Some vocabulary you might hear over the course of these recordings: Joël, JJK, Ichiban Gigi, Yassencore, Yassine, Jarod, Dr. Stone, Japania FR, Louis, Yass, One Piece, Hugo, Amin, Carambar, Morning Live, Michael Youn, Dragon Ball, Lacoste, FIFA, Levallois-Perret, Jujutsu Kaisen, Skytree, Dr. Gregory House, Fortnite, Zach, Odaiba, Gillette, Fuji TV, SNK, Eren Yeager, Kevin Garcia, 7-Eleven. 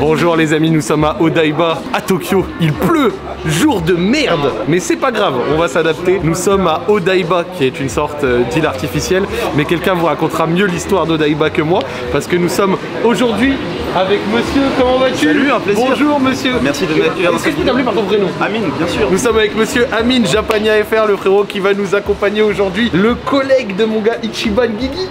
Bonjour les amis, nous sommes à Odaiba, à Tokyo. Il pleut, jour de merde, mais c'est pas grave, on va s'adapter. Nous sommes à Odaiba, qui est une sorte d'île artificielle, mais quelqu'un vous racontera mieux l'histoire d'Odaiba que moi, parce que nous sommes aujourd'hui avec monsieur, comment vas-tu? Salut, un plaisir. Bonjour monsieur. Merci de m'accueillir. Est-ce que je peux t'appeler par ton prénom? Amin, bien sûr. Nous sommes avec monsieur Amin, Japania FR, le frérot qui va nous accompagner aujourd'hui, le collègue de mon gars Ichiban Gigi.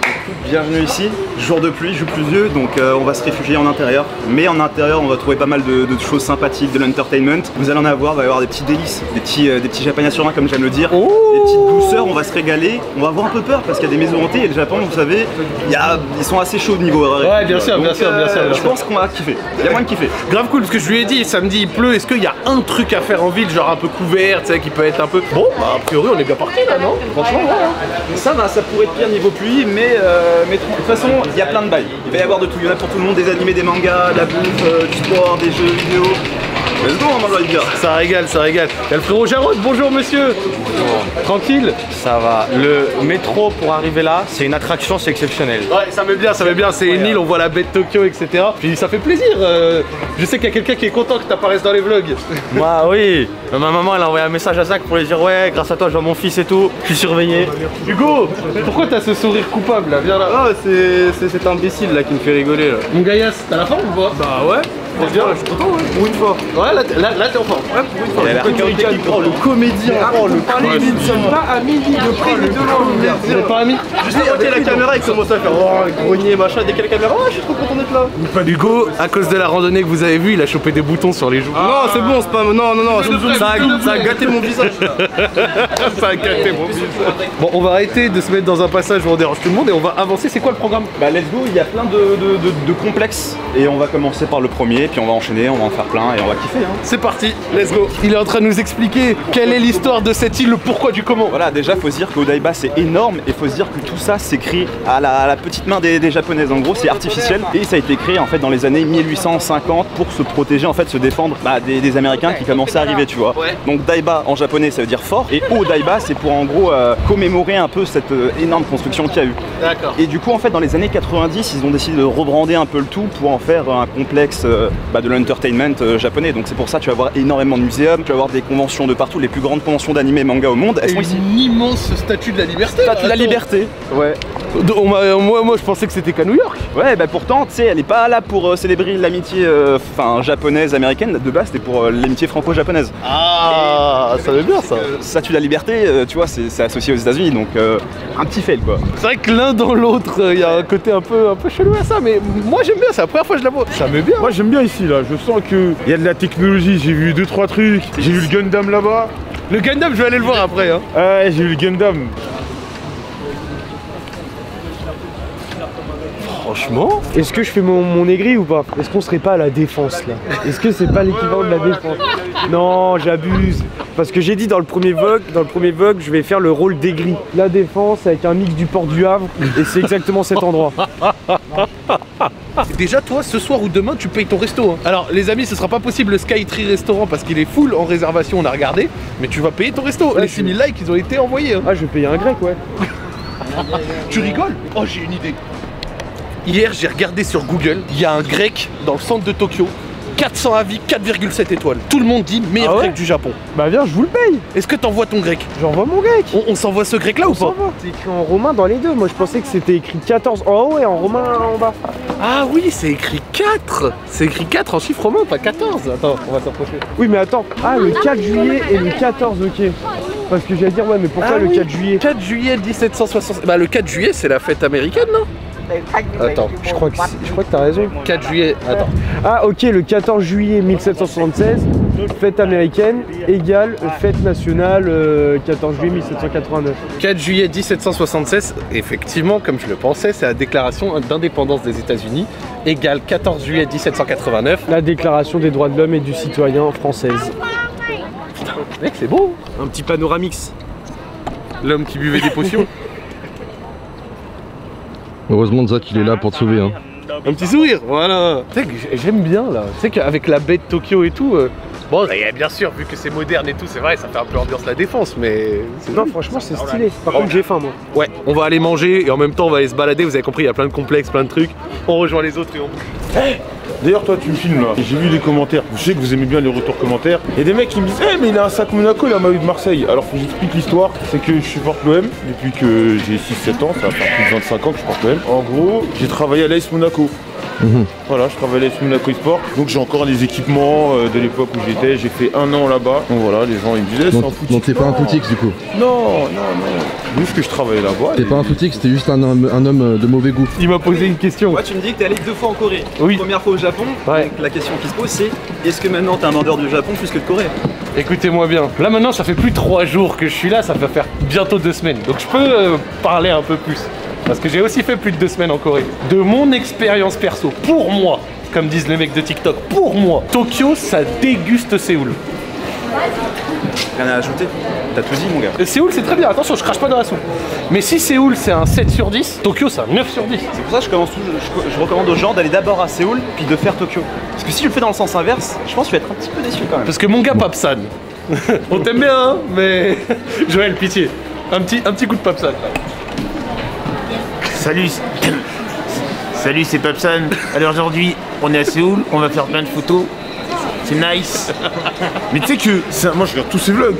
Bienvenue ici, jour de pluie, jour pluvieux, donc on va se réfugier en intérieur. Mais en intérieur, on va trouver pas mal de choses sympathiques, de l'entertainment. Vous allez en avoir, il va y avoir des petits délices, des petits Japania sur un, comme j'aime le dire. Oh, des petites douceurs, on va se régaler. On va avoir un peu peur parce qu'il y a des maisons hantées et le Japon, vous savez, ils sont assez chauds au niveau horaire. Ouais, bien sûr, donc, bien sûr. Je pense qu'on va kiffer. Il y a moins de kiffer. Grave cool, parce que je lui ai dit, samedi il pleut, est-ce qu'il y a un truc à faire en ville, genre un peu couvert, tu sais, qui peut être un peu. Bon, bah, a priori, on est bien parti là, non? Franchement, ouais. Ça va, ça pourrait être pire niveau pluie, mais de toute façon, il y a plein de bails. Il va y avoir de tout, il y en a pour tout le monde, des animés, des mangas, de la bouffe, du sport, des jeux vidéo. Let's go, on va le dire. Ça régale, ça régale. Il y a le frérot Jarod, bonjour monsieur. Bonjour. Tranquille? Ça va. Le métro pour arriver là, c'est une attraction, c'est exceptionnel. Ouais, ça met bien, ça met bien. C'est une île, on voit la baie de Tokyo, etc. Puis ça fait plaisir. Je sais qu'il y a quelqu'un qui est content que tu apparaisses dans les vlogs. Bah oui. Ma maman, elle a envoyé un message à Zach pour lui dire ouais, grâce à toi, je vois mon fils et tout. Je suis surveillé. Hugo, pourquoi t'as ce sourire coupable là? Viens là. Oh, c'est cet imbécile là qui me fait rigoler là. Mon gaillasse, t'as la forme ou pas? Bah ouais. Bien, je suis content, ouais. Pour une fois. Ouais, là t'es en forme. Ouais, pour une fois. Il prend le comédien. C'est pas ami. Juste à côté la caméra, il commence à faire grogner, machin. Dès qu'il y a la caméra, je suis trop content d'être là. Hugo, à cause de la randonnée que vous avez vue, il a chopé des boutons sur les joues. Non, c'est bon, c'est pas. Non, ça a gâté mon visage. Ça a gâté mon visage. Bon, on va arrêter de se mettre dans un passage où on dérange tout le monde et on va avancer. C'est quoi le programme? Bah, let's go. Il y a plein de complexes et on va commencer par le premier. Puis on va enchaîner, on va en faire plein et on va kiffer hein. C'est parti, let's go. Il est en train de nous expliquer quelle est l'histoire de cette île, le pourquoi du comment. Voilà, déjà faut se dire que Odaiba c'est énorme et faut se dire que tout ça s'écrit à la petite main des japonaises. En gros c'est artificiel et ça a été créé en fait dans les années 1850 pour se protéger, en fait se défendre des américains qui commençaient à arriver, tu vois. Donc Daiba en japonais ça veut dire fort et Odaiba c'est pour en gros commémorer un peu cette énorme construction qu'il y a eu. D'accord. Et du coup en fait dans les années 90 ils ont décidé de rebrander un peu le tout pour en faire un complexe de l'entertainment japonais. Donc c'est pour ça tu vas voir énormément de muséums, tu vas voir des conventions de partout, les plus grandes conventions d'animé et manga au monde. Elles sont ici. Une immense statue de la liberté. Statue de la liberté, ouais. Moi je pensais que c'était qu'à New York. Ouais, bah pourtant tu sais elle est pas là pour célébrer l'amitié japonaise américaine. De base c'était pour l'amitié franco-japonaise. Ah et, ça veut bien ça. Statue de la liberté, tu vois c'est associé aux États-Unis donc un petit fail quoi. C'est vrai que l'un dans l'autre il y a un côté un peu chelou à ça, mais moi j'aime bien, c'est la première fois que je la vois. Ça m'aime bien. Moi j'aime bien ici là, je sens que il y a de la technologie. J'ai vu 2-3 trucs. J'ai vu le Gundam là-bas. Le Gundam je vais aller le voir après hein. Ouais j'ai vu le Gundam. Franchement, est-ce que je fais mon aigri ou pas? Est-ce qu'on serait pas à la défense là? Est-ce que c'est pas l'équivalent de la défense? Non, j'abuse. Parce que j'ai dit dans le premier vlog, je vais faire le rôle d'aigri. La défense avec un mix du port du Havre et c'est exactement cet endroit. Déjà toi ce soir ou demain tu payes ton resto hein. Alors les amis ce sera pas possible le Skytree restaurant parce qu'il est full en réservation, on a regardé. Mais tu vas payer ton resto, ouais, les 6000 likes ils ont été envoyés hein. Ah je vais payer un grec ouais. Tu rigoles? Oh j'ai une idée. Hier, j'ai regardé sur Google, il y a un grec dans le centre de Tokyo, 400 avis, 4,7 étoiles. Tout le monde dit meilleur grec du Japon. Bah viens, je vous le paye. Est-ce que t'envoies ton grec? J'envoie mon grec. On s'envoie ce grec là ou pas? C'est écrit en romain dans les deux. Moi je pensais que c'était écrit 14 en haut et en romain en bas. Ah oui, c'est écrit 4. C'est écrit 4 en chiffre romain, pas 14. Attends, on va s'approcher. Oui mais attends. Ah le 4 juillet et le 14, ok. Parce que j'allais dire ouais mais pourquoi le 4 juillet? 4 juillet 1760. Bah le 4 juillet c'est la fête américaine non? Attends, je crois que t'as raison. 4 juillet, attends. Ah ok, le 14 juillet 1776, fête américaine égale fête nationale 14 juillet 1789. 4 juillet 1776, effectivement, comme je le pensais, c'est la déclaration d'indépendance des États-Unis égale 14 juillet 1789. La déclaration des droits de l'homme et du citoyen française. Putain, mec, c'est beau. Un petit panoramix. L'homme qui buvait des potions. Heureusement Zach il est là pour te sauver hein. Un petit sourire, voilà. Tu sais que j'aime bien là, tu sais qu'avec la baie de Tokyo et tout bon là, bien sûr vu que c'est moderne et tout c'est vrai ça fait un peu ambiance la défense mais... Non franchement c'est stylé, par contre j'ai faim moi. Ouais, on va aller manger et en même temps on va aller se balader, vous avez compris il y a plein de complexes, plein de trucs. On rejoint les autres et on bouge. Hey D'ailleurs, toi, tu me filmes là. J'ai vu les commentaires. Je sais que vous aimez bien les retours commentaires. Il y a des mecs qui me disent hey, mais il a un sac Monaco, il a un maillot de Marseille. Alors, faut que j'explique l'histoire. C'est que je supporte l'OM depuis que j'ai 6-7 ans. Ça va faire plus de 25 ans que je supporte l'OM. En gros, j'ai travaillé à l'AS Monaco. Voilà, je travaillais sur Monaco Sport, donc j'ai encore les équipements de l'époque où j'étais, j'ai fait un an là-bas. Donc voilà, les gens ils me disaient c'est un footix. Donc t'es pas un footix du coup? Non, non, non. Juste que je travaillais là-bas. T'es pas un footix, t'es juste un homme de mauvais goût. Il m'a posé une question. Moi tu me dis que t'es allé 2 fois en Corée. Oui. Première fois au Japon. Ouais. Donc la question qui se pose c'est est-ce que maintenant t'es un vendeur du Japon plus que de Corée? Écoutez-moi bien. Là maintenant ça fait plus de 3 jours que je suis là, ça va faire bientôt 2 semaines. Donc je peux parler un peu plus. Parce que j'ai aussi fait plus de 2 semaines en Corée. De mon expérience perso, pour moi, comme disent les mecs de TikTok, pour moi, Tokyo, ça déguste Séoul. Rien à ajouter, t'as tout dit mon gars. Séoul c'est très bien, attention je crache pas dans la soupe. Mais si Séoul c'est un 7/10, Tokyo c'est un 9/10. C'est pour ça que je recommande aux gens d'aller d'abord à Séoul, puis de faire Tokyo. Parce que si tu le fais dans le sens inverse, je pense que tu vas être un petit peu déçu quand même. Parce que mon gars Papsan, on t'aime bien hein, mais Joël pitié, un petit coup de Papsan là. Salut, salut c'est Papsan. Alors aujourd'hui on est à Séoul, on va faire plein de photos. C'est nice. Mais tu sais que moi je regarde tous ces vlogs,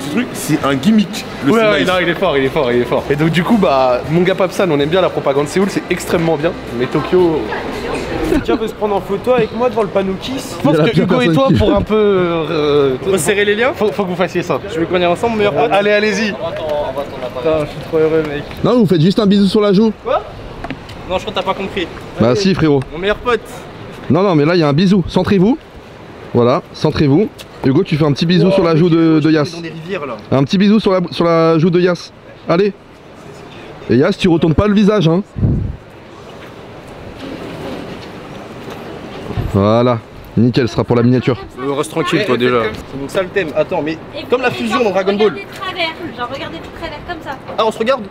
ces trucs, c'est un gimmick. Ouais, nice. Non, il est fort, il est fort, il est fort. Et donc du coup bah mon gars Papsan, on aime bien la propagande Séoul, c'est extrêmement bien. Mais Tokyo. Quelqu'un veut se prendre en photo avec moi devant le panneau Kiss? Je pense que Hugo et toi pour un peu resserrer les liens. Faut que vous fassiez ça. Je veux qu'on y aille ensemble meilleur pote. Allez allez-y. Putain, je suis trop heureux mec. Non vous faites juste un bisou sur la joue. Quoi? Non je crois que t'as pas compris. Bah allez, si frérot. Mon meilleur pote. Non non mais là il y a un bisou, centrez-vous. Voilà, centrez-vous. Hugo tu fais un petit bisou sur la joue de Yass. Un petit bisou sur la joue de Yass. Allez. Et Yass tu retournes pas le visage hein. Voilà, nickel, ce sera pour la miniature. Reste tranquille toi déjà. C'est mon sale thème, attends mais comme la fusion dans Dragon Ball. Genre regardez tout travers comme ça. Ah on se regarde.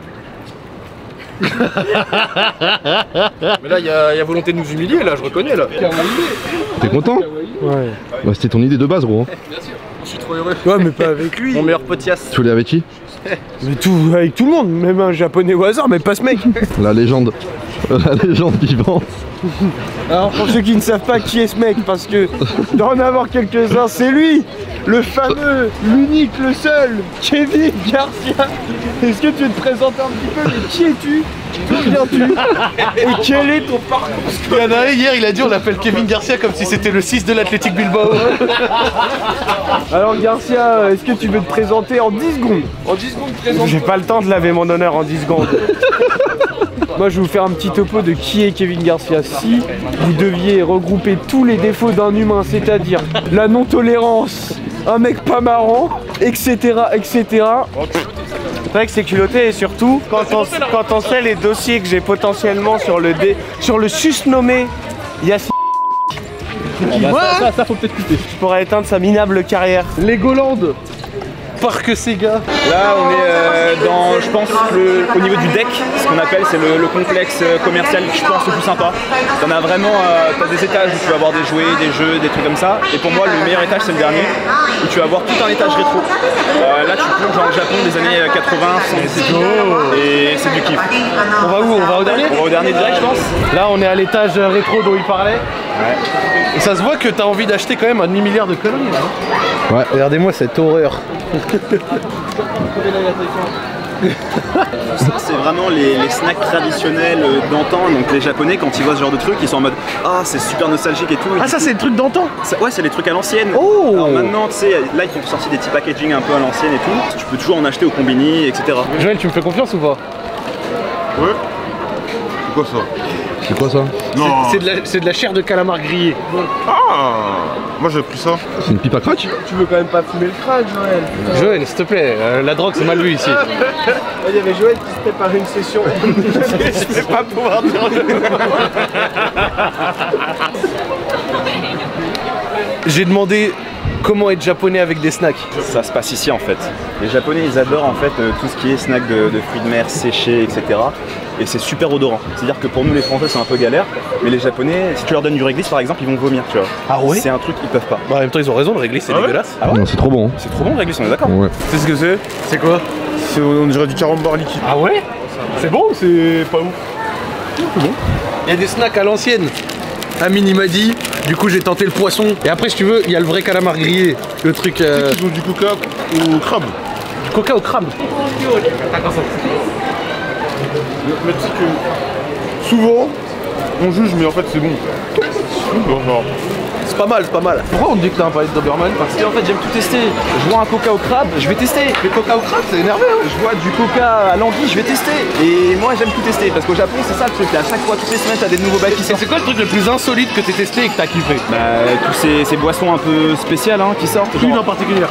Mais là y a volonté de nous humilier là, je reconnais là. T'es content? Ouais. Bah c'était ton idée de base gros. Hein. Bien sûr, je suis trop heureux. Ouais mais pas avec lui. Mon meilleur pote Yass. Tu voulais avec qui? Mais avec tout le monde, même un japonais au hasard, mais pas ce mec. La légende vivante. Alors pour ceux qui ne savent pas qui est ce mec, parce que d'en avoir quelques-uns, c'est lui, le fameux, l'unique, le seul, Kevin Garcia. Est-ce que tu veux te présenter un petit peu, mais qui es-tu? D'où viens-tu? Et quel est ton parcours? Il y en a un hier, il a dit on l'appelle Kevin Garcia comme si c'était le 6 de l'Athletic Bilbao. Alors Garcia, est-ce que tu veux te présenter en 10 secondes? En 10 secondes, présente-toi. J'ai pas le temps de laver mon honneur en 10 secondes. Moi je vais vous faire un petit topo de qui est Kevin Garcia. Si vous deviez regrouper tous les défauts d'un humain, c'est-à-dire la non-tolérance, un mec pas marrant, etc. etc. C'est vrai que c'est culotté et surtout quand on sait les dossiers que j'ai potentiellement sur le susnommé Yassine. Ça faut peut-être quitter. Je pourrais éteindre sa minable carrière. Legoland. Parc Sega. Là on est dans, je pense, au niveau du deck, ce qu'on appelle c'est le complexe commercial, je pense, le plus sympa. T'en as vraiment, t'as des étages où tu vas avoir des jouets, des jeux, des trucs comme ça. Et pour moi le meilleur étage c'est le dernier, où tu vas avoir tout un étage rétro. Là tu plonges dans le Japon des années 80, et c'est du kiff. On va où? On va au dernier? On va au dernier direct je pense. Là on est à l'étage rétro dont il parlait. Ouais. Et ça se voit que t'as envie d'acheter quand même un demi-milliard de colonies là. Ouais, regardez-moi cette horreur. Ça c'est vraiment les snacks traditionnels d'antan, donc les japonais quand ils voient ce genre de truc ils sont en mode ah c'est super nostalgique et tout. Ah ça c'est le truc d'antan? Ouais c'est les trucs à l'ancienne. Oh. Alors maintenant tu sais là ils ont sorti des petits packaging un peu à l'ancienne et tout, tu peux toujours en acheter au combini etc. Joël tu me fais confiance ou pas? Ouais. C'est quoi ça? C'est quoi ça? Non. C'est de la chair de calamar grillée. Ah. Moi j'ai pris ça. C'est une pipe à crack? Tu veux quand même pas fumer le crack Joël? Joël s'il te plaît, la drogue c'est mal vu ici. Il y avait Joël qui se préparait une session. Je vais pas pouvoir dire. J'ai demandé comment être japonais avec des snacks. Ça se passe ici en fait. Les japonais ils adorent en fait tout ce qui est snack de fruits de mer séchés etc. Et c'est super odorant. C'est-à-dire que pour nous les français c'est un peu galère. Mais les japonais, si tu leur donnes du réglisse par exemple, ils vont vomir tu vois. Ah ouais? C'est un truc qu'ils peuvent pas. Bah en même temps ils ont raison, le réglisse c'est dégueulasse. Ah ouais non, c'est trop bon hein. C'est trop bon le réglisse, on est d'accord. Ouais. Tu sais ce que c'est? C'est quoi? C'est on dirait du carambar liquide. Ah ouais? C'est bon ou c'est pas ouf? C'est bon. Il y a des snacks à l'ancienne. Amin il m'a dit, du coup j'ai tenté le poisson. Et après si tu veux, il y a le vrai calamar grillé. Le truc... Ils ont du coca au crabe. Du coca au crabe. Mais tu sais que souvent, on juge mais en fait c'est bon. C'est pas mal, c'est pas mal. Pourquoi on dit que t'as un palais de Doberman? Parce que en fait j'aime tout tester. Je vois un coca au crabe, je vais tester. Le coca au crabe c'est énervé hein. Je vois du coca à l'anguille, je vais tester. Et moi j'aime tout tester parce qu'au Japon c'est ça le truc. À chaque fois, toutes les semaines t'as des nouveaux bails qui sortent. C'est quoi le truc le plus insolite que t'es testé et que t'as kiffé? Bah tous ces boissons un peu spéciales hein, qui sortent. Une en particulier.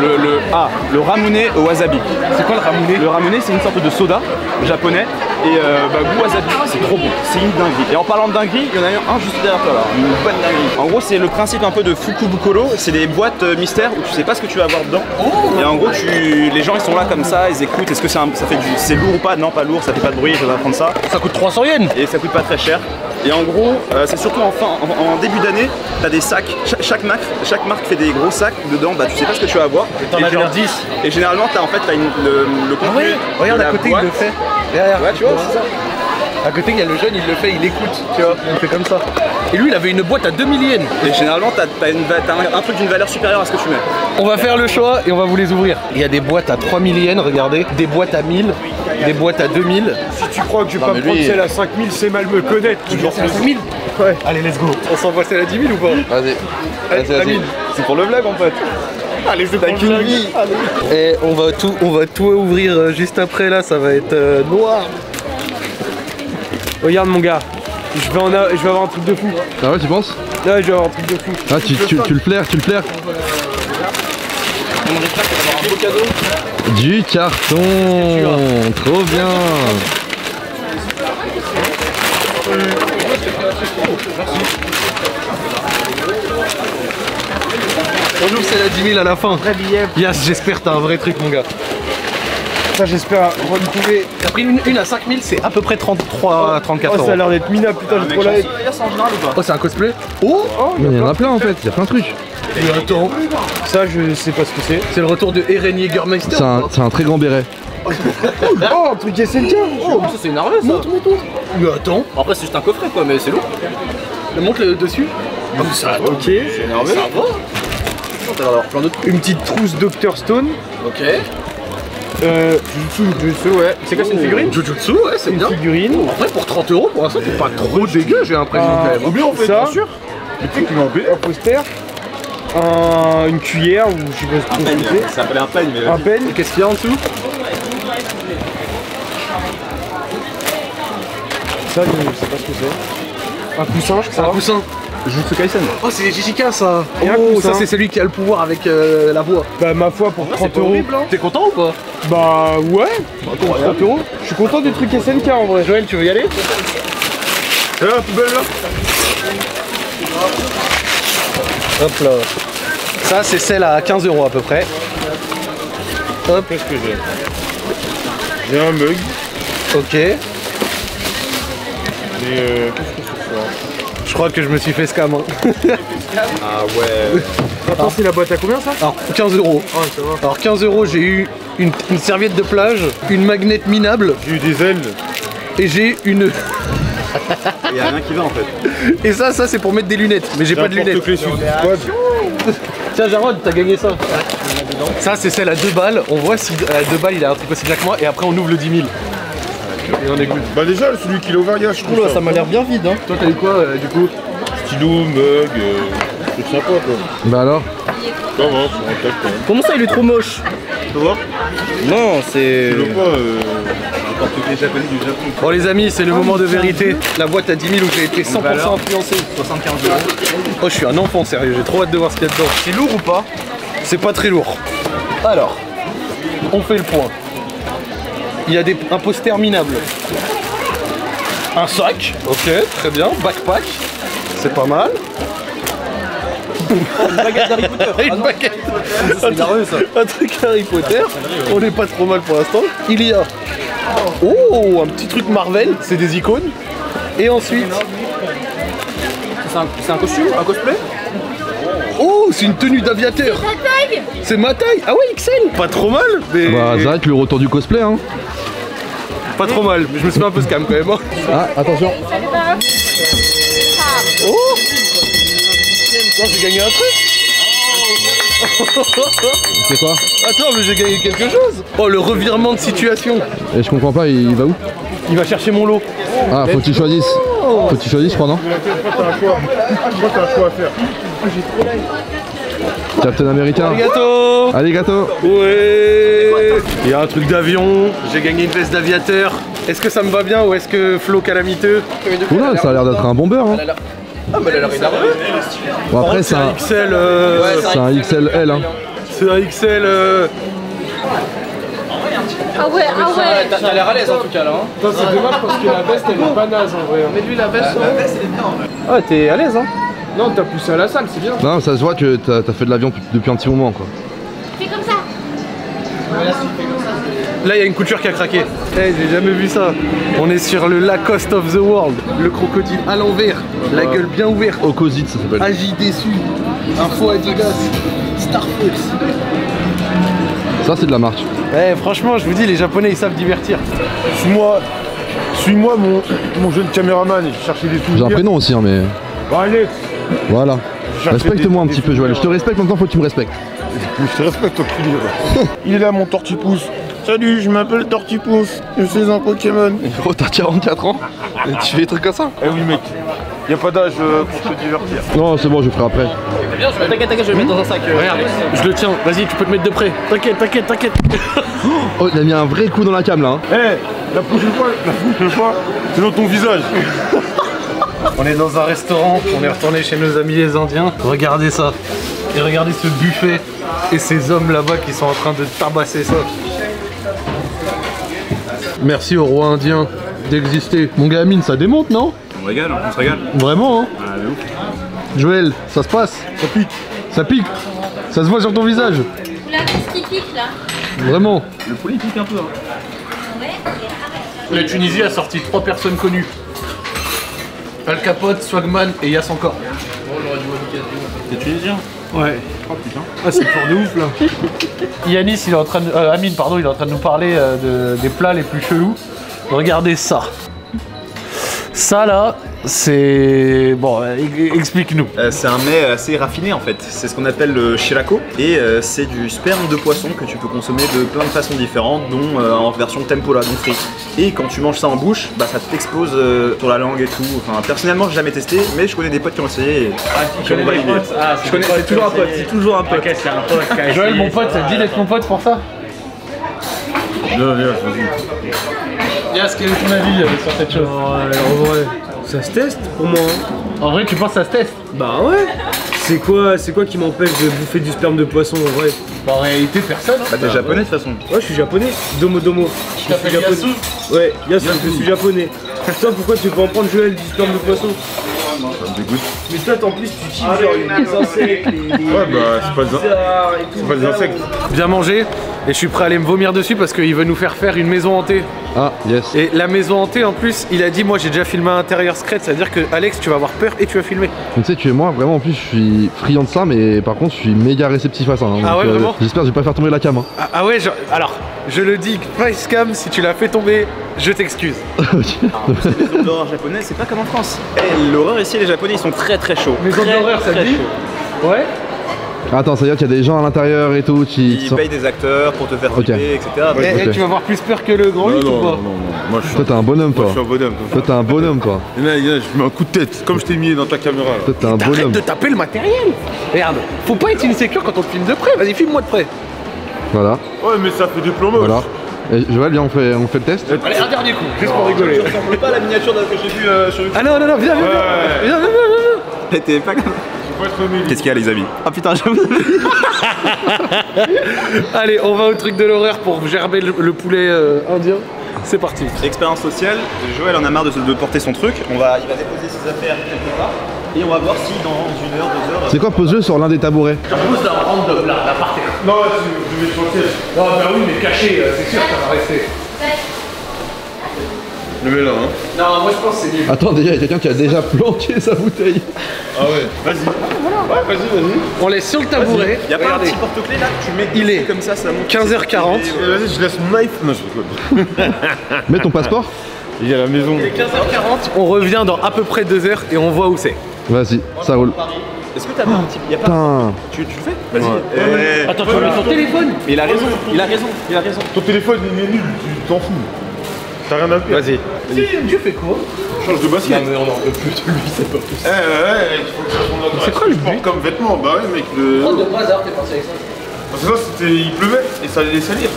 Le ramoné au wasabi. C'est quoi le ramoné? Le ramoné c'est une sorte de soda japonais. Et goût wasabi, c'est trop bon, c'est une dinguerie. Et en parlant de dinguerie, il y en a eu un juste derrière toi là, une bonne dinguerie. En gros c'est le principe un peu de Fukubukolo, c'est des boîtes mystères où tu sais pas ce que tu vas avoir dedans. Oh. Et en gros les gens ils sont là comme ça, ils écoutent, est-ce que c'est lourd ou pas? Non pas lourd, ça fait pas de bruit, je vais prendre ça. Ça coûte 300 yens. Et ça coûte pas très cher. Et en gros, c'est surtout en début d'année, t'as des sacs, chaque marque fait des gros sacs, dedans bah tu sais pas ce que tu vas avoir. Et t'en as genre 10. Et généralement t'as le contenu. Ouais, regarde à côté il le fait. Derrière. Ouais, tu vois, c'est ça. À côté, il y a le jeune, il le fait, il écoute, tu vois, il fait comme ça. Et lui, il avait une boîte à 2000 yens. Et généralement, t'as un truc d'une valeur supérieure à ce que tu mets. On va faire le choix et on va vous les ouvrir. Il y a des boîtes à 3000 yens, regardez, des boîtes à 1000, des boîtes à 2000. Si tu crois que je vais pas me prendre celle à 5000, c'est mal me connaître. Toujours plus. 5000 ? Ouais. Allez, let's go. On s'envoie celle à 10 000 ou pas? Vas-y. Vas-y. C'est pour le vlog, en fait. Allez, c'est une vie. Et on va tout ouvrir juste après là, ça va être noir. Regarde mon gars, je vais avoir un truc de fou. Ah ouais tu penses? Ouais je vais avoir un truc de fou. Ah tu le flaires. On espère que tu vas avoir un beau cadeau. Du carton, trop bien. On ouvre celle à 10 000 à la fin. Yes, j'espère t'as un vrai truc mon gars. Ça j'espère retrouver. T'as pris une à 5 000, c'est à peu près 33 à 34 euros. Ça a l'air d'être minable, putain j'ai trop la hype. Oh c'est un cosplay. Oh mais il y en a plein en fait, il y a plein de trucs. Et attends, ça je sais pas ce que c'est. C'est le retour de Eren Yeager. C'est un très grand béret. Oh un truc SNK. Oh ça c'est énervé ça. Monte. Mais attends. Après c'est juste un coffret quoi, mais c'est lourd. Monte le dessus. Ça ok, c'est énervé. Ça va. Une petite trousse Dr. Stone. Ok. Jujutsu, ouais. C'est quoi, c'est une figurine? Jujutsu, ouais, c'est bien. Une figurine. En vrai, pour 30 euros, pour l'instant, c'est pas trop dégueu, j'ai l'impression. Ou bien on fait ça. Bien sûr. Un poster. Une cuillère, ou je sais pas ce que c'est. Ça s'appelle un peigne, mais. Un peigne. Qu'est-ce qu'il y a en dessous? Ça, je sais pas ce que c'est. Un coussin, je crois. Un coussin. Jujutsu Kaisen. Oh c'est JJK ça. Oh ça c'est celui qui a le pouvoir avec la voix. Bah ma foi pour 30 euros. T'es content ou pas? Bah ouais. Pour 30 euros. Je suis content des trucs SNK en vrai. Joël tu veux y aller? C'est la poubelle là. Hop là. Ça c'est celle à 15 euros à peu près. Hop. Qu'est-ce que j'ai? J'ai un mug. Ok. Et qu'est-ce que c'est ça? Je crois que je me suis fait scam. Hein. Ah ouais. Attends, c'est la boîte à combien ça? Alors 15 euros. Oh, ça va. Alors 15 euros, j'ai eu une serviette de plage, une magnette minable. J'ai eu des ailes. Et j'ai une. Il y a rien qui va en fait. Et ça c'est pour mettre des lunettes. Mais j'ai pas de lunettes. Tiens Jarod, t'as gagné ça. Ça c'est celle à 2 balles. On voit si à 2 balles il a un truc aussi bien que moi. Et après on ouvre le 10 000. Et on est good. Bah déjà celui qui l'a ouvert il y a je trouve là, ça m'a l'air bien vide hein. Toi t'as eu quoi du coup? Stylo, mug, truc sympa quoi. Bah alors? Ça va, c'est un tac quand même. Comment ça il est trop moche? Tu vois? Non c'est... Je le vois les japonais du Japon. Bon les amis c'est le moment de vérité. La boîte à 10 000 où j'ai été 100% influencé. 75 euros. Oh je suis un enfant sérieux, j'ai trop hâte de voir ce qu'il y a dedans. C'est lourd ou pas? C'est pas très lourd. Alors, on fait le point. Il y a un poster minable. Un sac. Ok, très bien. Backpack. C'est pas mal. Une baguette Harry Potter. Une baguette. C'est nerveux ça. Un truc Harry Potter. On n'est pas trop mal pour l'instant. Il y a... Oh, un petit truc Marvel. C'est des icônes. Et ensuite... C'est un costume? Un cosplay? Oh, c'est une tenue d'aviateur. C'est ma taille. Ah ouais, XL. Pas trop mal mais... Bah Zach, le retour du cosplay hein. Pas trop mal, mais je me suis fait un peu scam quand même. Ah, attention. Oh! Non, j'ai gagné un truc. C'est quoi? Attends, mais j'ai gagné quelque chose. Oh, le revirement de situation. Et je comprends pas, il va où? Il va chercher mon lot. Ah, faut que tu choisisses. Faut que tu choisisses, je crois, non? T'as un choix à faire. Captain Américain. Allez, gâteau. Allez, gâteau. Ouais. Il y a un truc d'avion. J'ai gagné une veste d'aviateur. Est-ce que ça me va bien ou est-ce que Flo calamiteux? Oula, ça a l'air d'être un bomber. Hein. Ah, mais elle a l'air énervée. Bon, après, c'est un XL. C'est un XLL. Hein. C'est un XL. Ah ouais, ah ouais! T'as l'air à l'aise en tout cas là. Hein. C'est dommage parce que la veste elle est pas naze en vrai. Mais lui la veste, elle est énorme. Ah, t'es à l'aise hein? Non, t'as poussé à la salle, c'est bien. Non, ça se voit que t'as fait de l'avion depuis un petit moment quoi. Fais comme ça! Là, il y a une couture qui a craqué. Hey, j'ai jamais vu ça. On est sur le Lacoste of the World. Le crocodile à l'envers. La gueule bien ouverte. Ocosite, ça s'appelle. Agi déçu. Info Adidas. Star Fox. Ça, c'est de la marche. Eh, franchement, je vous dis, les Japonais, ils savent divertir. Suis-moi, mon jeune caméraman. J'ai cherché des souvenirs. J'ai un prénom aussi, hein, mais... Bah, allez. Voilà. Respecte-moi un petit peu, Joël. Je te respecte, maintenant, faut que tu me respectes. Je te respecte, au cul. Il est là, mon tortipousse. Salut, je m'appelle Tortipousse, je suis un Pokémon. Oh, t'as 44 ans? Tu fais des trucs comme ça? Eh oui, mec, y'a pas d'âge pour te divertir. Non, c'est bon, je ferai après. T'inquiète, t'inquiète, je vais le mettre dans un sac. Regarde, je le tiens, vas-y, tu peux te mettre de près. T'inquiète, t'inquiète, t'inquiète. Oh, il a mis un vrai coup dans la cam là. Eh, hey, la prochaine fois, c'est dans ton visage. On est dans un restaurant, on est retourné chez nos amis les Indiens. Regardez ça. Et regardez ce buffet et ces hommes là-bas qui sont en train de tabasser ça. Merci au roi indien d'exister. Mon gars Amin, ça démonte, non? On régale, on se régale. Vraiment, hein? Ah, de ouf. Joël, ça se passe? Ça pique. Ça pique. Ça se voit sur ton visage. Vous l'avez ce qui pique, là? Vraiment. Le poulet pique un peu, hein. La Tunisie a sorti 3 personnes connues. Al Capote, Swagman et Yass encore. T'es tunisien? Ouais. Oh putain. Ah, c'est fort de ouf là. Yanis, il est en train de... Amin, pardon, il est en train de nous parler des plats les plus chelous. Regardez ça. Ça là, c'est... Bon, explique-nous. C'est un mets assez raffiné en fait. C'est ce qu'on appelle le shirako. Et c'est du sperme de poisson que tu peux consommer de plein de façons différentes, dont en version tempura, donc frit. Et quand tu manges ça en bouche, bah ça t'explose sur la langue et tout. Enfin, personnellement, j'ai jamais testé, mais je connais des potes qui ont essayé. Et... Ah, tu connais des potes? Ah, je connais, c'est toujours un pote, c'est toujours un pote. Ok, c'est un pote. Joël, mon pote, ça te dit d'être mon pote pour ça? Non, viens, vas-y. Yass, quel est ton avis sur cette chose? Oh, ouais. Ça se teste pour moi. Hein. En vrai, tu penses que ça se teste? Bah ouais. C'est quoi qui m'empêche de bouffer du sperme de poisson en vrai? Bah en réalité, personne. Hein. Bah t'es japonais de toute façon. Ouais, je suis japonais. Domo. Tu t'appelles Yasu? Ouais, Yasu, je suis japonais. Putain, pourquoi tu peux en prendre, Joël, du sperme de poisson? Ça me dégoûte. Mais toi, en plus, tu kiffes les insectes. Ouais, bah c'est pas des insectes. Bien mangé. Et je suis prêt à aller me vomir dessus parce qu'il veut nous faire faire une maison hantée. Ah, yes. Et la maison hantée, en plus, il a dit, moi j'ai déjà filmé à l'intérieur secret, c'est-à-dire que Alex, tu vas avoir peur et tu vas filmer. Tu sais, tu es moi, vraiment, en plus, je suis friand de ça, mais par contre, je suis méga réceptif à ça. Hein, ah ouais, vraiment. J'espère que je vais pas faire tomber la cam. Hein. Ah ouais, alors, je le dis, face cam, si tu l'as fait tomber, je t'excuse. L'horreur japonaise, c'est pas comme en France. Hey, l'horreur ici, les Japonais, ils sont très très chauds. Mais comme l'horreur, ça dit chaud. Ouais. Attends, ça veut dire qu'il y a des gens à l'intérieur et tout qui... Ils payent des acteurs pour te faire flipper, etc. Mais tu vas avoir plus peur que le grand Luc ou pas? Non, toi t'es un bonhomme, toi. Moi, je suis un bonhomme. Toi t'es un bonhomme, toi. Là, je mets un coup de tête, comme je t'ai mis dans ta caméra. Toi t'es un bonhomme. Arrête de taper le matériel. Merde, faut pas être insécure quand on te filme de près, vas-y, filme-moi de près. Voilà. Ouais, mais ça fait du plombos. Voilà. Joël, viens, on fait le test. Allez, un dernier coup, juste pour rigoler. Ça ressemble pas à la miniature que j'ai vue sur YouTube. Ah non, viens. T'es pas comme... Qu'est-ce qu'il y a les amis? Ah putain, j'avoue. Allez, on va au truc de l'horreur pour gerber le poulet indien. C'est parti. Expérience sociale, Joël en a marre de porter son truc. Il va déposer ses affaires quelque part. Et on va voir si dans 1 heure, 2 heures... C'est quoi, pose-le sur l'un des tabourets? Je pose la rampe de là, la partie. Non, je vais te penser. Non, bah oui, mais caché, c'est sûr, ça va rester. Le mets là, hein. Non, moi je pense que c'est nul. Attends, déjà, il y a quelqu'un qui a déjà planqué sa bouteille. Ah ouais, vas-y. Voilà. Ouais, vas-y. On laisse sur le tabouret. Y'a pas un petit porte-clés là? Tu mets. Il est comme ça, ça monte. 15h40. Vas-y, je laisse mon iPhone. Mets ton passeport. Il est à la maison. Il est 15h40. On revient dans à peu près 2 heures et on voit où c'est. Vas-y, ça roule. Est-ce que t'as un petit... Y a pas... Tu le fais? Vas-y. Ouais. Attends, tu vas mettre ton téléphone. Il a raison, il a raison, il a raison. Ton téléphone il est nul, tu t'en fous. T'as rien à faire. Vas-y. Tu fais quoi? Change de basket. Non mais on en peut plus de lui, c'est pas possible. Ouais, c'est quoi le but? Comme vêtements, bah ouais mec. Prends de hasard, t'es parti avec ça. Parce que ça c'était... Il pleuvait et ça allait salir.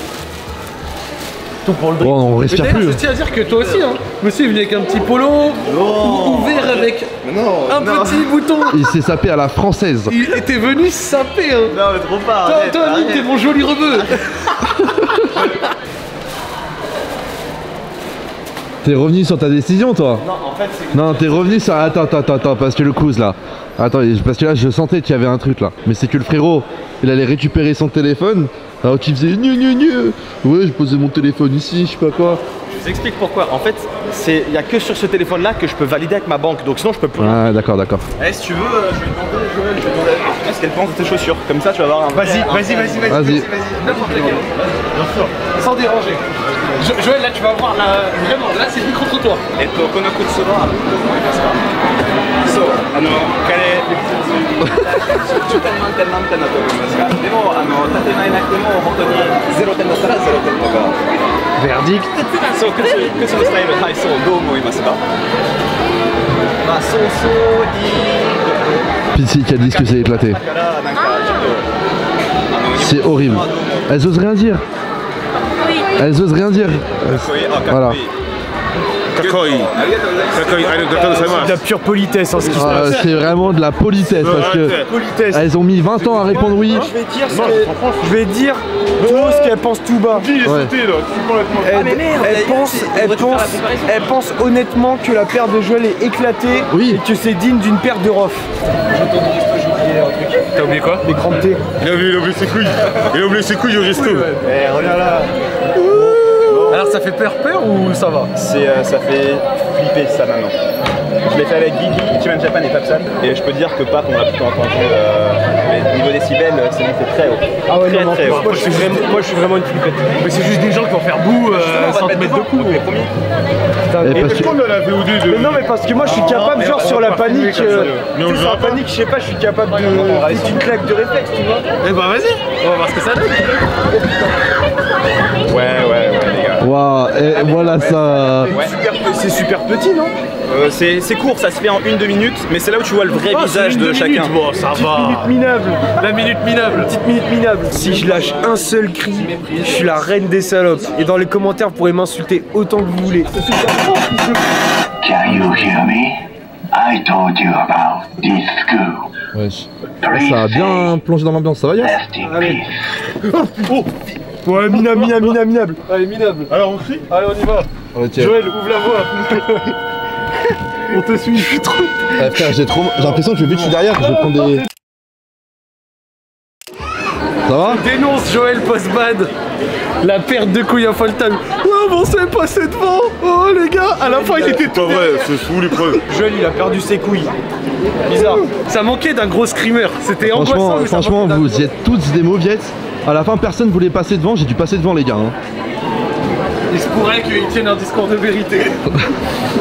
Pour le on respire mais plus. Je tiens à dire que toi aussi, hein, monsieur il venait avec un petit polo ouvert avec petit bouton. Il s'est sapé à la française. Il était venu saper. Hein. Non, mais trop pas. Toi, Amin, t'es mon joli rebeu. T'es revenu sur ta décision, toi? Non, en fait, c'est. Non, t'es revenu sur. Attends, parce que le cousin là. Attends, parce que là, je sentais qu'il y avait un truc là. Mais c'est que le frérot, il allait récupérer son téléphone. Alors tu faisais nu. Ouais, je posais mon téléphone ici, je sais pas quoi. Je vous explique pourquoi. En fait, il n'y a que sur ce téléphone là que je peux valider avec ma banque. Donc sinon, je peux plus. Ah, d'accord. Eh, si tu veux, je vais demander Joël, je vais demander à ce qu'elle pense de tes chaussures. Comme ça, tu vas avoir un. Vas-y. N'importe quel. Bien sûr. Sans déranger. Joël, là, tu vas voir. Vraiment, là, c'est le micro-trottoir. Et toi, qu'on a coup de sonore. Verdict. Pitié qu'elle dise que c'est éclaté. C'est horrible. Elles osent rien dire. Voilà. C'est de la pure politesse en ce qui se passe. C'est vraiment de la politesse parce que elles ont mis 20 ans à répondre oui. Je vais dire tout ce qu'elles pensent tout bas. Elles pensent honnêtement que la paire de Joël est éclatée et que c'est digne d'une paire de rof. T'as oublié quoi? Les crampes T. Il a oublié ses couilles. Il a oublié ses couilles au resto. Eh, regarde là. Alors ça fait peur ou ça va? Ça fait flipper ça maintenant. Je l'ai fait avec Gigi, Ichiban Japan et Papsan. Et je peux dire que Pap on l'a plutôt entendu. Mais niveau décibels, c'est très haut. Ah ouais, très haut. Moi je suis vraiment une flippette. Mais c'est juste des gens qui vont faire boue sans te mettre de coups. Et pourquoi on a la VOD de... Mais non mais parce que moi je suis capable genre sur la panique. Sur la panique, je sais pas, je suis capable de... C'est une claque de réflexe tu vois. Eh bah vas-y, on va voir ce que ça donne. Ouais les gars. Waouh, et voilà ça... C'est super petit non? C'est court, ça se fait en 1-2 minutes, mais c'est là où tu vois le vrai visage de chacun. Bon, ça va. La petite minute minable. Si je lâche un seul cri, je suis la reine des salopes. Et dans les commentaires, vous pourrez m'insulter autant que vous voulez. Can you hear me? I told you about this school. Wesh. Ça a bien plongé dans l'ambiance, ça va Yass? Allez. Oh. Ouais, minable. Allez, minable. Alors on crie? Allez, on y va. Joël, ouvre la voie. On te suit, je suis trop... Ah, frère, j'ai l'impression que je vais vite derrière, que je vais prendre des... Ça va? Dénonce Joël Postbad. La perte de couilles infoltable. Ouais, bon, c'est passé devant. Oh les gars, à la fin il était tout. Pas vrai, c'est fou l'épreuve. Joël il a perdu ses couilles. Bizarre. Ça manquait d'un gros screamer. C'était angoissant. Franchement, vous y êtes toutes des mauviettes. À la fin, personne voulait passer devant. J'ai dû passer devant les gars. Hein. Il se pourrait qu'ils tiennent un discours de vérité.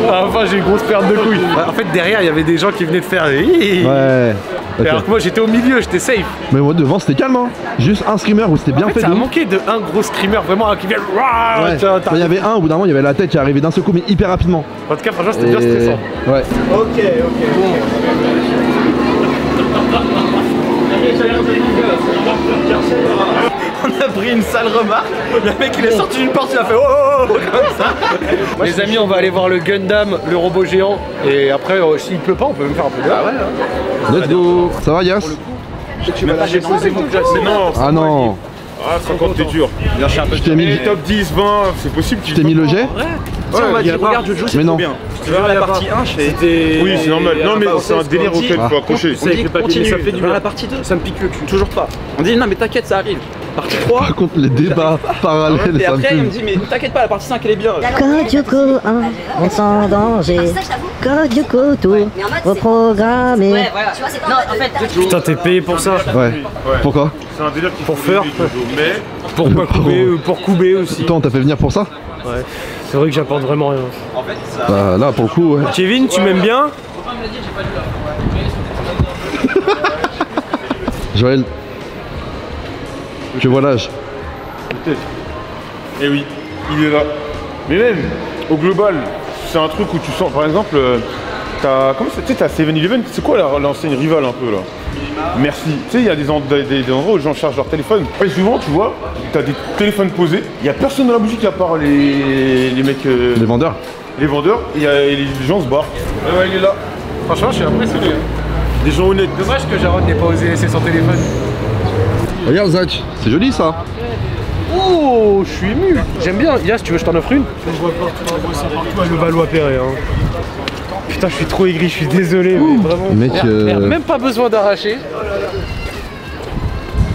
Enfin, j'ai une grosse perte de couilles. En fait, derrière, il y avait des gens qui venaient de faire. Ouais. Okay. Alors que moi, j'étais au milieu, j'étais safe. Mais moi, devant, c'était calme. Hein. Juste un screamer où c'était bien fait. Ça a manqué de un gros screamer vraiment qui vient. Ouais. Il y avait un, au bout d'un moment, il y avait la tête qui arrivait d'un seul coup, mais hyper rapidement. En tout cas, franchement, c'était bien stressant. Ouais. Ok. On a pris une sale remarque, le mec il est sorti d'une porte, il a fait oh comme ça. Les amis, on va aller voir le Gundam, le robot géant, et après s'il pleut pas on peut même faire un peu de... Let's go. Ça va Yass? Tu m'as lâché poser mon classe. Ah non. Ah 50 t'es dur. Je t'ai mis top 10, 20, c'est possible. Tu t'es mis le jet? Ouais, on va dire regarde Jojo c'est trop bien. Tu vois la partie 1 je fais... Oui c'est normal, non mais c'est un délire auquel faut accrocher. On dit continue, ça fait du mal à la partie 2. Ça me pique le cul. Toujours pas. On dit non mais t'inquiète ça arrive. Partie 3. Par contre, les débats parallèles. Et après, il me dit, mais t'inquiète pas, la partie 5 elle est bien. Kodioko 1, on s'en danger. Kodioko tout, reprogrammé. Ouais, voilà. Tu vois, c'est pas mal. Putain, t'es payé pour ça. Ouais. Pourquoi? C'est un délire qui pour faire. Pour couper aussi. Attends, t'as fait venir pour ça? Ouais. C'est vrai que j'apporte vraiment rien. En fait, ça. Là, pour le coup, ouais. Kevin, tu m'aimes bien? Joël, tu vois l'âge. Peut-être. Eh oui, il est là. Mais même, au global, c'est un truc où tu sens, par exemple, t'as 7-Eleven, c'est quoi l'enseigne rivale un peu là? Merci. Tu sais, il y a des endroits où les gens chargent leur téléphone. Et souvent, tu vois, t'as des téléphones posés, il n'y a personne dans la boutique à part les mecs... les vendeurs. Les vendeurs, et les gens se barrent. Ouais, ouais, il est là. Franchement, je suis impressionné. Des gens honnêtes. Dommage que Jarod n'ait pas osé laisser son téléphone. Regarde Zach, c'est joli ça. Oh, je suis ému. J'aime bien. Yas, tu veux que je t'en offre une? Je vois partout à Levallois-Perret. Putain, je suis trop aigri, je suis désolé. Ouh, mais vraiment. Mec, même pas besoin d'arracher.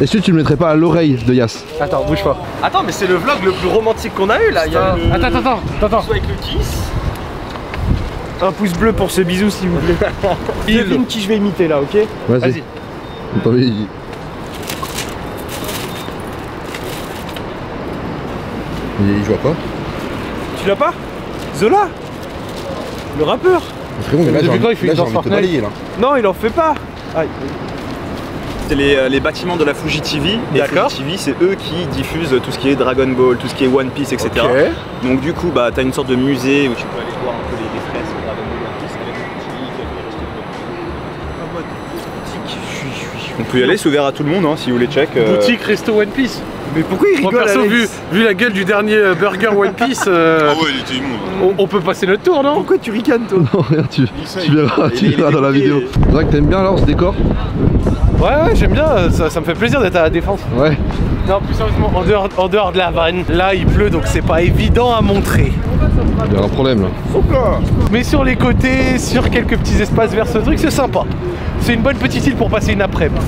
Est-ce que tu ne mettrais pas à l'oreille de Yas? Attends, bouge pas. Attends, mais c'est le vlog le plus romantique qu'on a eu là. Il y a le... Attends. Soit avec le kiss. Un pouce bleu pour ce bisou, s'il vous plaît. Devine qui je vais imiter là, ok? Vas-y. Il joue à quoi? Tu l'as pas? Zola? Le rappeur? Frérot, mais là, depuis quand il fait une danse Fortnite? Non, il en fait pas. Aïe. C'est les bâtiments de la Fuji TV. Et Fuji TV, c'est eux qui diffusent tout ce qui est Dragon Ball, tout ce qui est One Piece, etc. Okay. Donc du coup, bah, t'as une sorte de musée où tu peux aller voir un peu les fresques de Dragon Ball, One Piece, avec une boutique. On peut y aller, c'est ouvert à tout le monde, hein, si vous voulez check. Boutique, resto, One Piece. Mais pourquoi il rigole? Moi perso, vu la gueule du dernier burger One Piece, oh ouais, il était immonde. On peut passer notre tour, non? Pourquoi tu ricanes, toi? Non, regarde, tu verras dans la vidéo. Zach, t'aimes bien alors ce décor? Ouais, j'aime bien, ça me fait plaisir d'être à la défense. Ouais. Non, plus sérieusement, en dehors de la vanne, là il pleut donc c'est pas évident à montrer. Il y a un problème là. Mais sur les côtés, sur quelques petits espaces verts, ce truc, c'est sympa. C'est une bonne petite île pour passer une après-midi.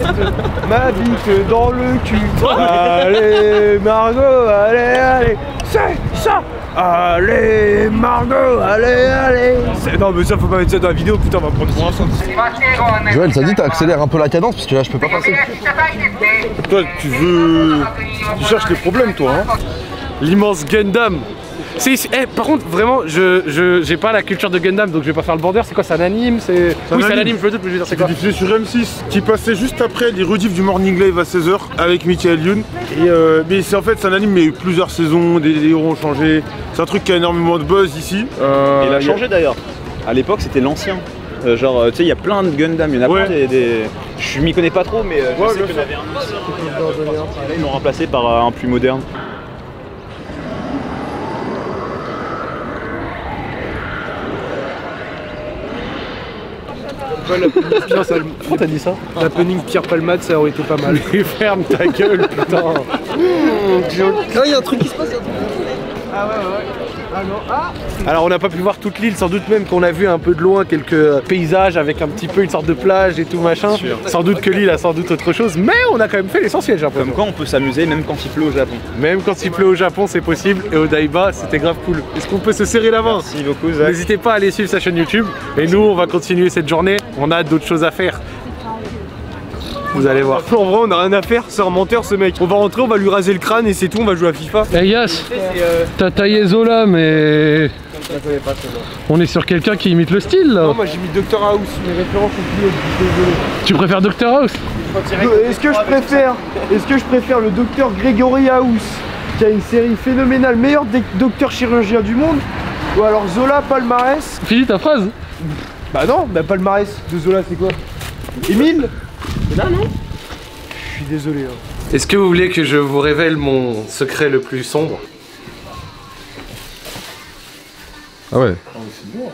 Ma bite dans le cul. Allez Margot, allez, allez. C'est ça. Allez Margot, allez, allez. Non mais ça, faut pas mettre ça dans la vidéo, putain, on va prendre pour un son. Joël, ça dit t'accélères un peu la cadence parce que là je peux pas passer. Toi, tu cherches les problèmes, toi, hein. L'immense Gundam. Par contre, vraiment, j'ai pas la culture de Gundam, donc je vais pas faire le bandeur. C'est quoi, c'est un anime? Oui, c'est un anime, je le doute, mais je vais dire c'est quoi. Diffusé sur M6, qui passait juste après les rediffs du Morning Live à 16h avec Michael Youn. Mais c'est en fait, c'est un anime, mais il y a eu plusieurs saisons, des héros ont changé. C'est un truc qui a énormément de buzz ici. Il a changé d'ailleurs. À l'époque, c'était l'ancien. Genre, tu sais, il y a plein de Gundam, il y en a plein des... Je m'y connais pas trop, mais je sais qu'il y en avait un aussi. Ils l'ont remplacé par un plus moderne. Pourquoi t'as dit ça? L'opening Pierre Palmade, ça aurait été pas mal. Mais ferme ta gueule, putain. Ah, il y a un truc qui se passe. Ah ouais, ouais. Alors on n'a pas pu voir toute l'île, sans doute même qu'on a vu un peu de loin quelques paysages avec un petit peu une sorte de plage et tout machin. Sans doute que l'île a sans doute autre chose, mais on a quand même fait l'essentiel, j'ai l'impression. Comme quoi on peut s'amuser même quand il pleut au Japon. Même quand il pleut au Japon, c'est possible, et Odaiba, c'était grave cool. Est-ce qu'on peut se serrer la main? Merci beaucoup Zach. N'hésitez pas à aller suivre sa chaîne YouTube, et nous on va continuer cette journée, on a d'autres choses à faire. Vous allez voir. En vrai, on a rien à faire, c'est un menteur ce mec. On va rentrer, on va lui raser le crâne et c'est tout, on va jouer à FIFA. Hey Yas, t'as taillé Zola, mais... On est sur quelqu'un qui imite le style là. Non, moi j'ai mis Dr. House, mes références sont plus hautes, je suis désolé. Tu préfères Dr. House? Est-ce que je préfère le Dr. Gregory House, qui a une série phénoménale, meilleur docteur chirurgien du monde? Ou alors Zola, palmarès? Finis ta phrase. Bah non, bah palmarès de Zola, c'est quoi? Emile? C'est là, non? Je suis désolé. Hein. Est-ce que vous voulez que je vous révèle mon secret le plus sombre? Ah ouais. Ah mais c'est bon.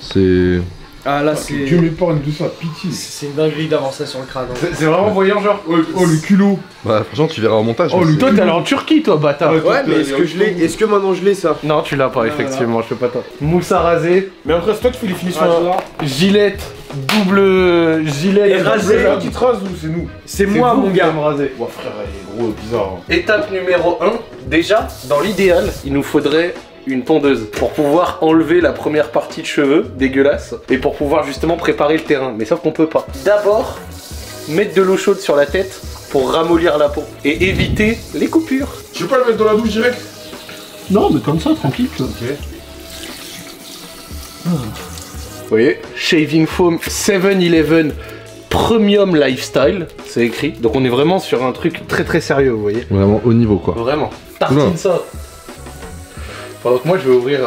C'est... Ah là c'est... Tu me parles de ça, pitié. C'est une dinguerie d'avancer sur le crâne. Hein. C'est vraiment voyageur. Ouais. Oh le culot. Bah franchement tu verras au montage. Oh le... Toi t'es allé en Turquie toi bâtard. Ouais, mais est-ce que maintenant je l'ai ça? Non tu l'as pas, effectivement, je peux pas. Moussa rasé. Mais après c'est toi qui fais les finitions là. Gillette. Double gilet. Et rasé. C'est toi qui te rase ou c'est nous? C'est moi mon gars. Rasé. Ouais frère, il est gros bizarre. Hein. Étape numéro 1. Déjà, dans l'idéal, il nous faudrait une tondeuse pour pouvoir enlever la première partie de cheveux dégueulasse et pour pouvoir justement préparer le terrain. Mais sauf qu'on peut pas. D'abord, mettre de l'eau chaude sur la tête pour ramollir la peau et éviter les coupures. Tu veux pas le mettre dans la douche direct? Non, mais comme ça, tranquille. Quoi. Ok. Ah. Vous voyez, Shaving Foam 7-Eleven premium lifestyle, c'est écrit. Donc on est vraiment sur un truc très très sérieux, vous voyez. Vraiment haut niveau quoi. Vraiment. Tartine ça. Enfin, donc moi je vais ouvrir...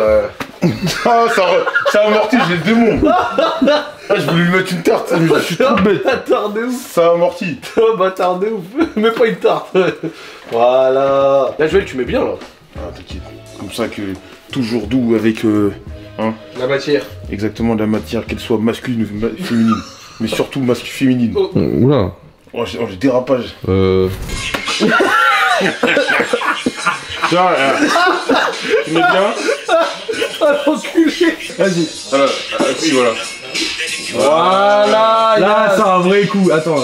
Ah, ça amortit, j'ai le démon. Je voulais lui mettre une tarte, mais je suis trop bête. Bâtard de ouf. Ça amortit. Bâtard de ouf. Mets pas une tarte. Voilà. Là Joël, tu mets bien là. Ah t'inquiète. Comme ça que toujours doux avec... hein, la matière. Exactement, la matière, qu'elle soit masculine ou féminine. Mais surtout masculine féminine. Oh. Oula. Oh, j'ai dérapage. Tiens, tu mets bien. Ah, l'enculé. Vas-y. Voilà, oui, voilà. Voilà. Là, c'est un vrai coup. Attends.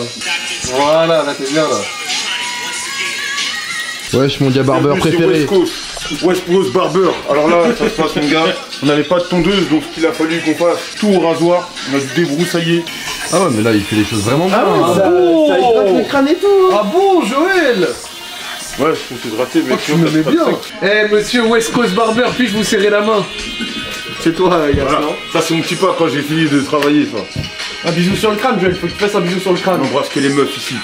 Voilà, là, t'es bien, là. Wesh, mon gars barbeur préféré. West Coast Barber, alors là ça se passe mon gars, on n'avait pas de tondeuse donc il a fallu qu'on fasse tout au rasoir, on a dû débroussailler. Ah ouais mais là il fait des choses vraiment bien. Ah ouais, ça, bon ça hydrate le crâne et tout. Ah bon Joël. Ouais je me suis gratté mais tu me mets bien. Eh hey, monsieur West Coast Barber, puis-je vous serrer la main. C'est toi garçon. Voilà. Ça c'est mon petit pas quand j'ai fini de travailler ça. Un bisou sur le crâne Joël, faut que tu fasses un bisou sur le crâne. On embrasse que les meufs ici.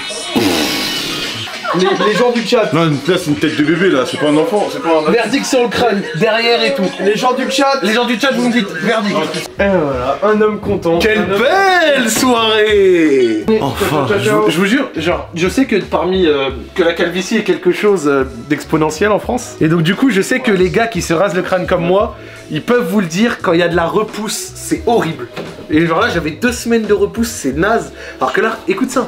Les gens du chat. Non, là c'est une tête de bébé là, c'est pas un enfant, c'est pas un... Verdict sur le crâne, derrière et tout. Les gens du chat vous me dites, verdict. Et voilà, un homme content. Quelle belle soirée. Enfin, je vous jure, genre, je sais que parmi... que la calvitie est quelque chose d'exponentiel en France. Et donc du coup, je sais que les gars qui se rasent le crâne comme moi, ils peuvent vous le dire, quand il y a de la repousse, c'est horrible. Et genre là, j'avais 2 semaines de repousse, c'est naze. Alors que là, écoute ça.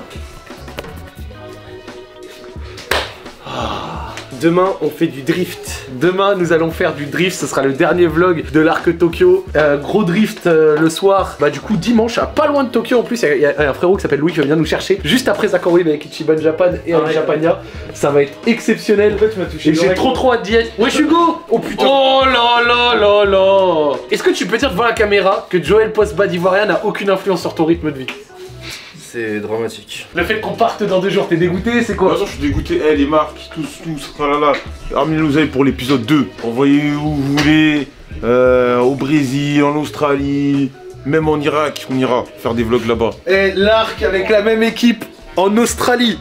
Demain on fait du drift. Demain nous allons faire du drift. Ce sera le dernier vlog de l'arc Tokyo. Gros drift le soir. Bah du coup dimanche à pas loin de Tokyo en plus. Il y a un frérot qui s'appelle Louis qui va venir nous chercher. Juste après Zach avec Ichiban Japan et avec Japania. Ça va être exceptionnel. En fait, tu m'as touché. J'ai trop hâte d'y être. Wesh Hugo. Oh putain. Oh là là là là. Est-ce que tu peux dire devant la caméra que Joël post bad ivoirien n'a aucune influence sur ton rythme de vie? C'est dramatique. Le fait qu'on parte dans 2 jours, t'es dégoûté, c'est quoi? De toute façon, je suis dégoûté. Eh, les marques, tous, tralala. Ramenez-nous vous allez pour l'épisode 2. Envoyez où vous voulez, au Brésil, en Australie, même en Irak, on ira faire des vlogs là-bas. Eh, l'arc avec la même équipe en Australie,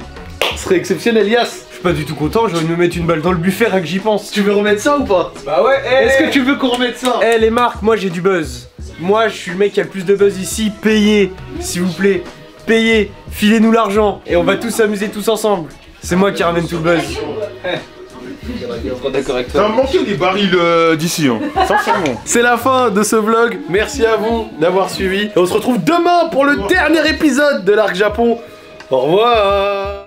ce serait exceptionnel, Elias. Pas du tout content, je vais me mettre une balle dans le buffet rien que j'y pense. Tu veux remettre ça ou pas? Bah ouais, hey, est-ce que tu veux qu'on remette ça? Eh hey, les marques, moi j'ai du buzz. Moi je suis le mec qui a le plus de buzz ici, payez, s'il vous plaît. Payez, filez-nous l'argent et on va tous s'amuser tous ensemble. C'est moi qui ramène tout le buzz. T'as manqué des barils d'ici, hein. Sincèrement. C'est la fin de ce vlog. Merci à vous d'avoir suivi. Et on se retrouve demain pour le dernier épisode de l'Arc Japon. Au revoir.